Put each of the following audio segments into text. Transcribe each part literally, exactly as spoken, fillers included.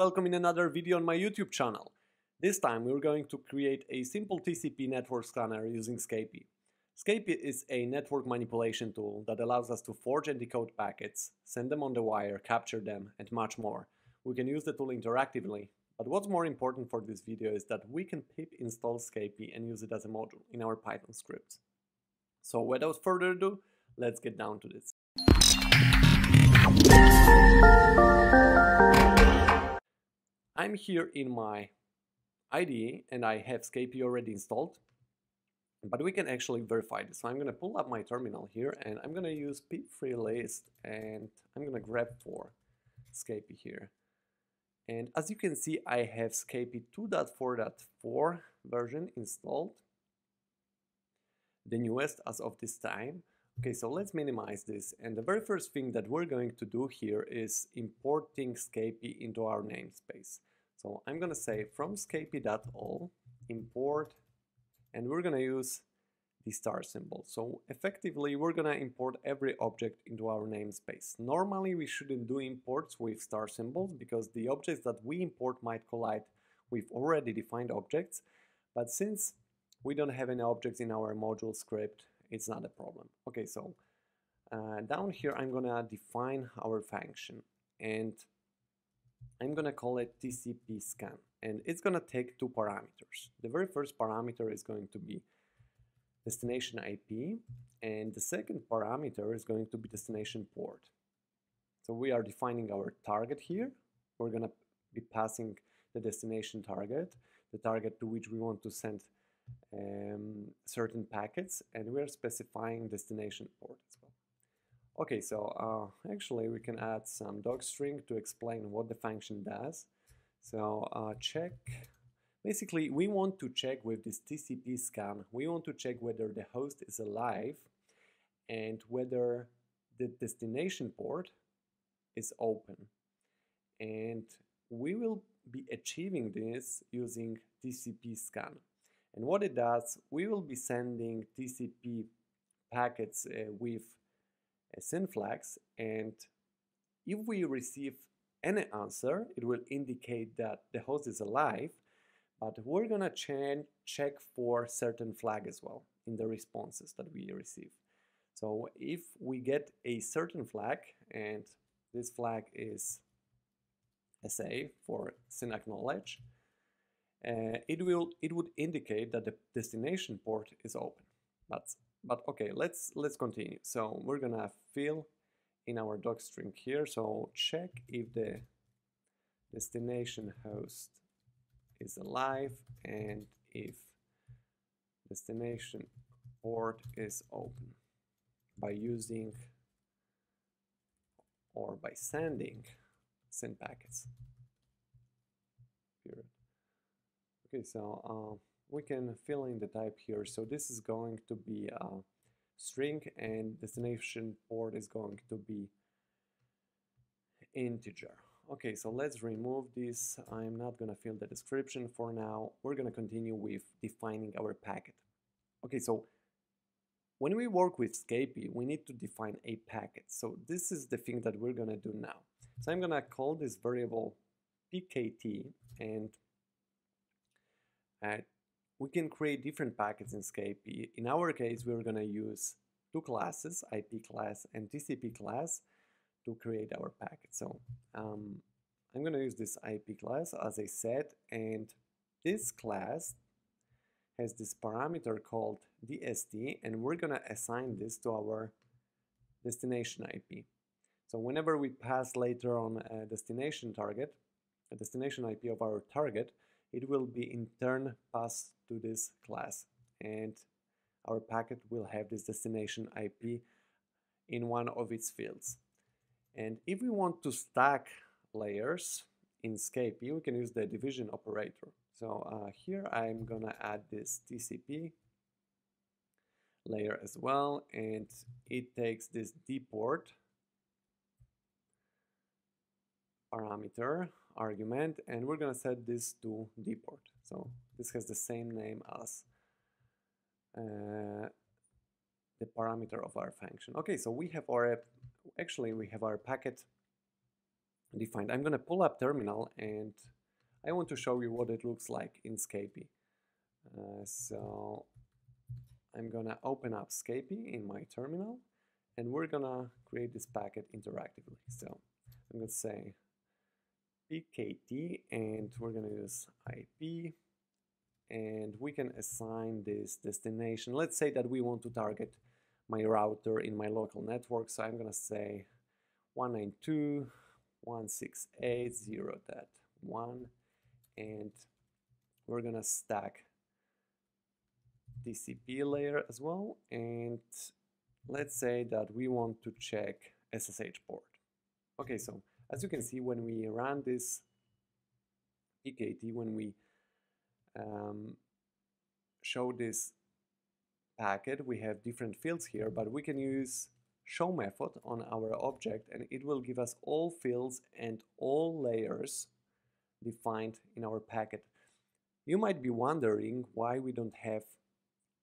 Welcome in another video on my YouTube channel. This time we're going to create a simple T C P network scanner using Scapy. Scapy is a network manipulation tool that allows us to forge and decode packets, send them on the wire, capture them, and much more. We can use the tool interactively, but what's more important for this video is that we can pip install Scapy and use it as a module in our Python scripts. So without further ado, let's get down to this. I'm here in my I D E and I have Scapy already installed, but we can actually verify this. So I'm going to pull up my terminal here and I'm going to use pip free list and I'm going to grep for Scapy here. And as you can see, I have Scapy two point four point four version installed, the newest as of this time. Okay, so let's minimize this, and the very first thing that we're going to do here is importing Scapy into our namespace. So I'm going to say from scapy.all import, and we're going to use the star symbol. So effectively we're going to import every object into our namespace. Normally we shouldn't do imports with star symbols because the objects that we import might collide with already defined objects, but since we don't have any objects in our module script, it's not a problem. Okay, so uh, down here I'm gonna define our function and I'm gonna call it T C P scan, and it's gonna take two parameters. The very first parameter is going to be destination I P and the second parameter is going to be destination port. So we are defining our target here. We're gonna be passing the destination target, the target to which we want to send Um, certain packets, and we're specifying destination port as well. Okay, so uh, actually we can add some docstring to explain what the function does. So uh, check, basically we want to check with this T C P scan, we want to check whether the host is alive and whether the destination port is open. And we will be achieving this using T C P scan. And what it does, we will be sending T C P packets uh, with a S Y N flags, and if we receive any answer, it will indicate that the host is alive, but we're gonna change, check for certain flag as well in the responses that we receive. So if we get a certain flag, and this flag is S A for S Y N acknowledge, Uh, it will it would indicate that the destination port is open. But but okay, let's let's continue. So we're gonna fill in our docstring here. So check if the destination host is alive and if destination port is open by using or by sending S Y N packets. Period. Okay, so uh, we can fill in the type here. So this is going to be a string and destination port is going to be integer. Okay, so let's remove this. I'm not going to fill the description for now. We're going to continue with defining our packet. Okay, so when we work with Scapy, we need to define a packet. So this is the thing that we're going to do now. So I'm going to call this variable P K T, and Uh, we can create different packets in Scapy. In our case, we're going to use two classes, I P class and T C P class, to create our packet. So um, I'm going to use this I P class, as I said, and this class has this parameter called D S T, and we're going to assign this to our destination I P. So whenever we pass later on a destination target, a destination I P of our target, it will be in turn passed to this class, and our packet will have this destination I P in one of its fields. And if we want to stack layers in Scapy, we can use the division operator. So uh, here I'm gonna add this T C P layer as well, and it takes this dport parameter argument, and we're gonna set this to dport. So this has the same name as uh, the parameter of our function. Okay, so we have our actually we have our packet defined. I'm going to pull up terminal and I want to show you what it looks like in Scapy. Uh, so I'm going to open up Scapy in my terminal and we're going to create this packet interactively. So I'm going to say pkt and we're going to use I P and we can assign this destination. Let's say that we want to target my router in my local network. So I'm going to say one ninety-two dot one sixty-eight dot zero dot one and we're going to stack T C P layer as well, and let's say that we want to check S S H port. Okay, so as you can see, when we run this pkt, when we um, show this packet, we have different fields here, but we can use show method on our object and it will give us all fields and all layers defined in our packet. You might be wondering why we don't have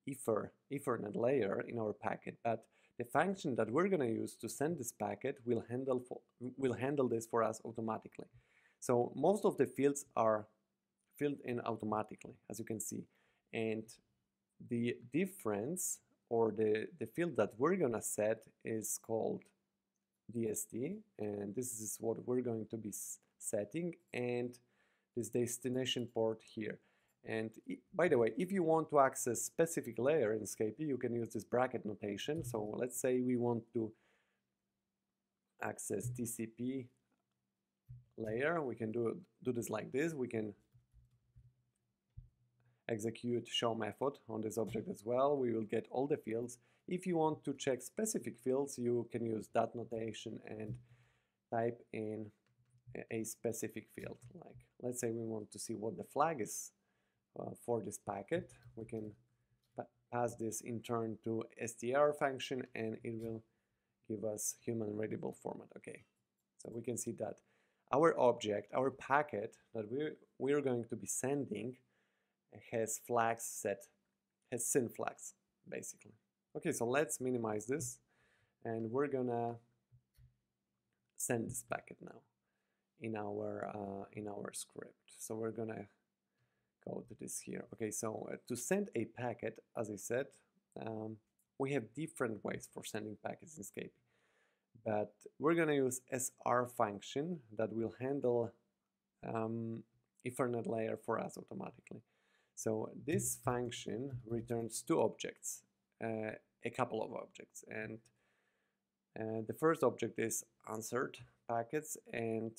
Ether, Ethernet layer in our packet, but the function that we're going to use to send this packet will handle for, will handle this for us automatically. So most of the fields are filled in automatically, as you can see, and the difference or the, the field that we're going to set is called D S T, and this is what we're going to be setting, and this destination port here. And by the way, if you want to access specific layer in Scapy, you can use this bracket notation. So let's say we want to access T C P layer. We can do, do this like this. We can execute show method on this object as well. We will get all the fields. If you want to check specific fields, you can use that notation and type in a specific field. Like, let's say we want to see what the flag is Uh, for this packet. We can pa pass this in turn to str function and it will give us human readable format. Okay, so we can see that our object, our packet that we we are going to be sending has flags set, has S Y N flags basically. Okay, so let's minimize this and we're gonna send this packet now in our uh, in our script. So we're gonna to this here. Okay, so to send a packet, as I said, um, we have different ways for sending packets in Scapy, but we're going to use S R function that will handle um, Ethernet layer for us automatically. So this function returns two objects, uh, a couple of objects, and uh, the first object is answered packets and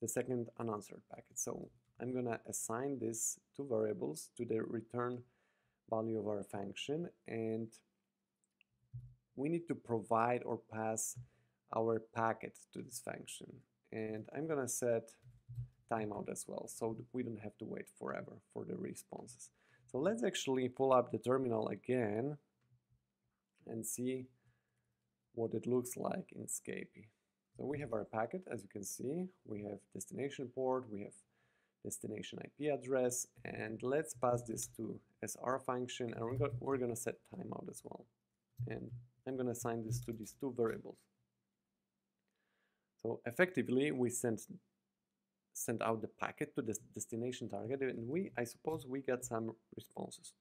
the second unanswered packet. So I'm going to assign these two variables to the return value of our function, and we need to provide or pass our packet to this function. And I'm going to set timeout as well, so we don't have to wait forever for the responses. So let's actually pull up the terminal again and see what it looks like in Scapy. So we have our packet, as you can see. We have destination port, we have destination I P address, and let's pass this to S R function, and we're, go we're gonna set timeout as well. And I'm gonna assign this to these two variables. So effectively, we sent sent out the packet to this destination target, and we, I suppose, we got some responses.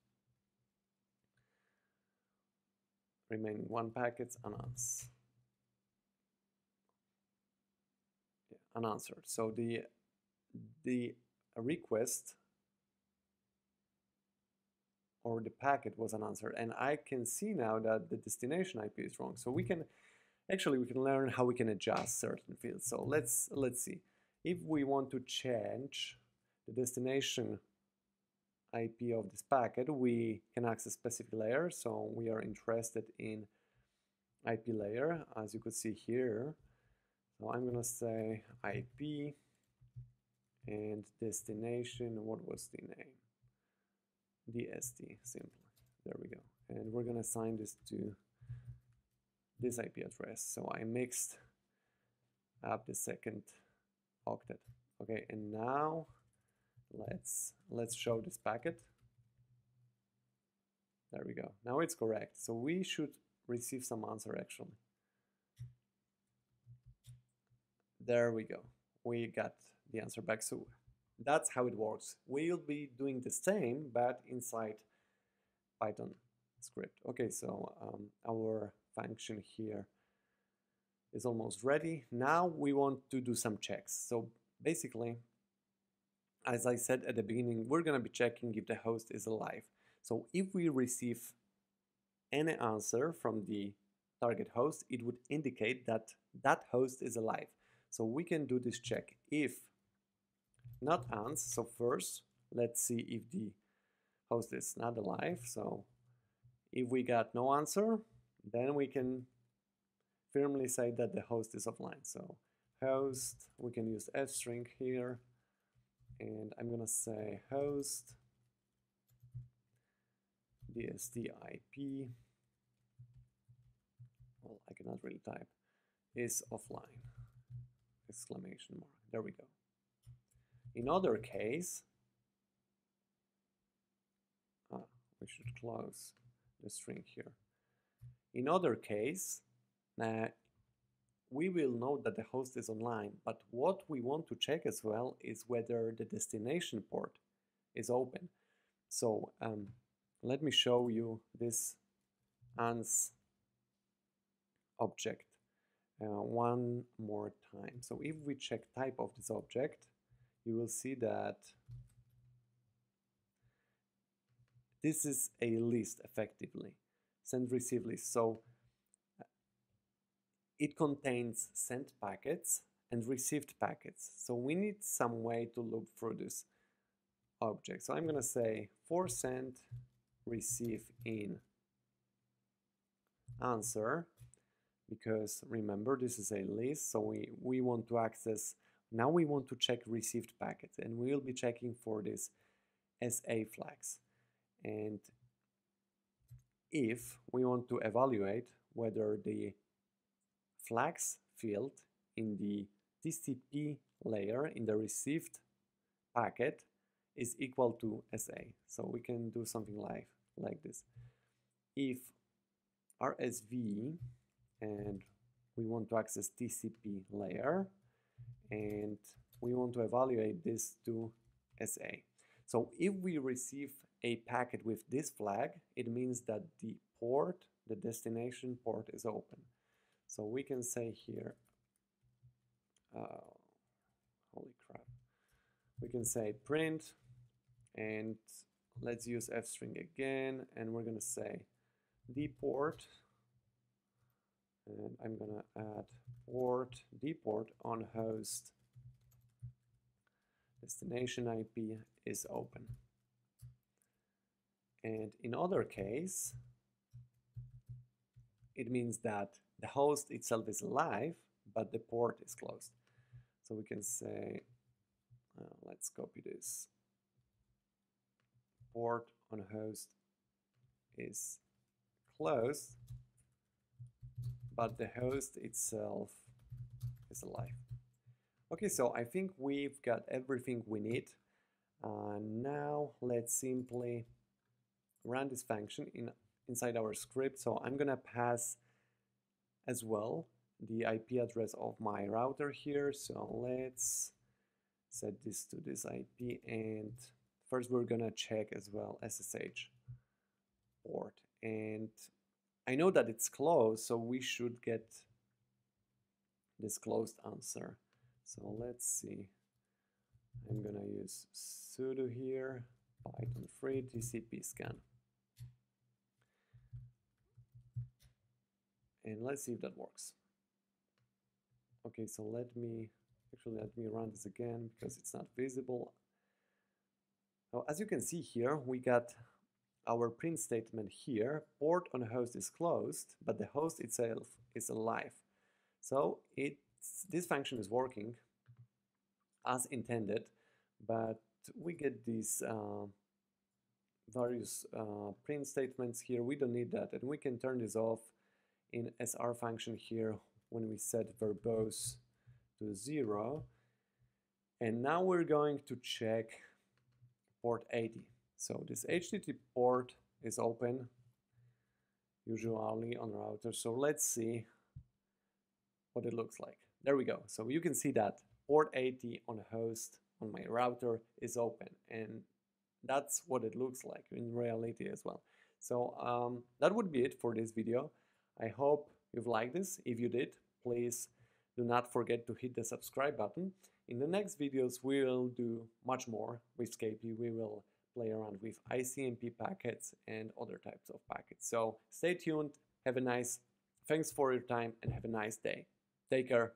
Remaining one packets unanswered. Yeah, unanswered. So the the A request or the packet was unanswered, and I can see now that the destination I P is wrong. So we can actually we can learn how we can adjust certain fields. So let's let's see if we want to change the destination I P of this packet. We can access specific layer, so we are interested in I P layer, as you could see here. So I'm gonna say I P and destination, what was the name? D S T, simply. There we go. And we're going to assign this to this I P address. So I mixed up the second octet. Okay, and now let's let's show this packet. There we go. Now it's correct. So we should receive some answer actually. There we go. We got the answer back. So that's how it works. We'll be doing the same, but inside Python script. Okay, so um, our function here is almost ready. Now we want to do some checks. So basically, as I said at the beginning, we're going to be checking if the host is alive. So if we receive any answer from the target host, it would indicate that that host is alive. So we can do this check if not ans. So first, let's see if the host is not alive. So if we got no answer, then we can firmly say that the host is offline. So host, we can use f-string here. And I'm gonna say host D S T I P, well, I cannot really type, is offline, exclamation mark. There we go. In other case, ah, we should close the string here. In other case, uh, we will know that the host is online, but what we want to check as well is whether the destination port is open. So um, let me show you this ans object uh, one more time. So if we check type of this object, you will see that this is a list effectively, send receive list. So it contains sent packets and received packets. So we need some way to loop through this object. So I'm going to say for send receive in answer, because remember this is a list, so we, we want to access, now we want to check received packets, and we will be checking for this S A flags. And if we want to evaluate whether the flags field in the T C P layer in the received packet is equal to S A. So we can do something like, like this. If R S V and we want to access T C P layer and we want to evaluate this to S A. So if we receive a packet with this flag, it means that the port, the destination port is open. So we can say here, uh, holy crap, we can say print, and let's use f-string again, and we're going to say dport, and I'm going to add port, dport on host destination I P is open. And in other case, it means that the host itself is alive, but the port is closed. So we can say, uh, let's copy this. Port on host is closed, but the host itself is alive. Okay, so I think we've got everything we need. Uh, now let's simply run this function in, inside our script. So I'm gonna pass as well the I P address of my router here. So let's set this to this I P, and first we're gonna check as well S S H port. And I know that it's closed, so we should get this closed answer. So let's see. I'm gonna use sudo here, Python free T C P scan. And let's see if that works. Okay, so let me, actually let me run this again because it's not visible. So as you can see here, we got our print statement here. Port on host is closed, but the host itself is alive. So it's, this function is working as intended, but we get these uh, various uh, print statements here. We don't need that, and we can turn this off in S R function here when we set verbose to zero. And now we're going to check port eighty. So this H T T P port is open, usually on router. So let's see what it looks like. There we go. So you can see that port eighty on a host on my router is open, and that's what it looks like in reality as well. So um, that would be it for this video. I hope you've liked this. If you did, please do not forget to hit the subscribe button. In the next videos, we will do much more with Scapy. We will play around with I C M P packets and other types of packets. So stay tuned. Have a nice, thanks for your time, and have a nice day. Take care.